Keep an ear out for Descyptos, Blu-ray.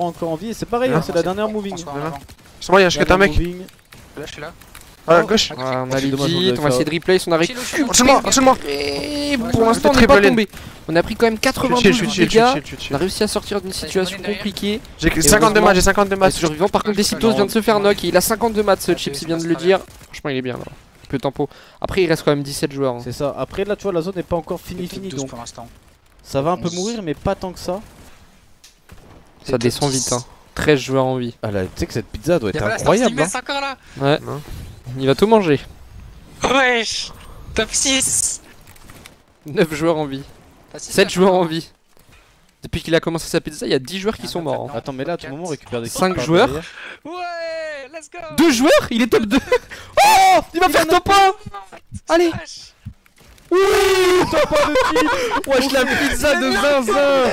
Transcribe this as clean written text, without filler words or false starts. Encore en vie, c'est pareil, hein, c'est la dernière moving. C'est moi, il y a juste un mec. Moving. Là, je suis là. Ah, à gauche. Ouais, on a les hits, on va essayer de replace, on a récupéré. Enchaîne-moi. Pour l'instant, on n'est pas tombé. On a pris quand même 92 dégâts. On a réussi à sortir d'une situation compliquée. J'ai 52 matchs, j'ai 52 matchs. Survivant, par contre, Descyptos vient de se faire knock. Il a 52 matchs, ce Chips, il vient de le dire. Franchement, il est bien là. Peu de tempo. Après, il reste quand même 17 joueurs. C'est ça. Après, là, tu vois, la zone n'est pas encore finie. Donc, ça va un peu mourir, mais pas tant que ça. Ça descend vite, hein. 13 joueurs en vie. Ah là, tu sais que cette pizza doit être incroyable. Hein. Encore là. Ouais, non. Il va tout manger. Wesh, top 6. 9 joueurs en vie. 7 joueurs en vie. Depuis qu'il a commencé sa pizza, il y a 10 joueurs qui sont morts. Hein. Attends, mais là, à tout moment, on récupère des 5 joueurs. Ouais, let's go. 2 joueurs, il est top 2. Oh, il va faire top 1. Allez. Ouh, top 1 de pizza. Wesh, la pizza de zinzin.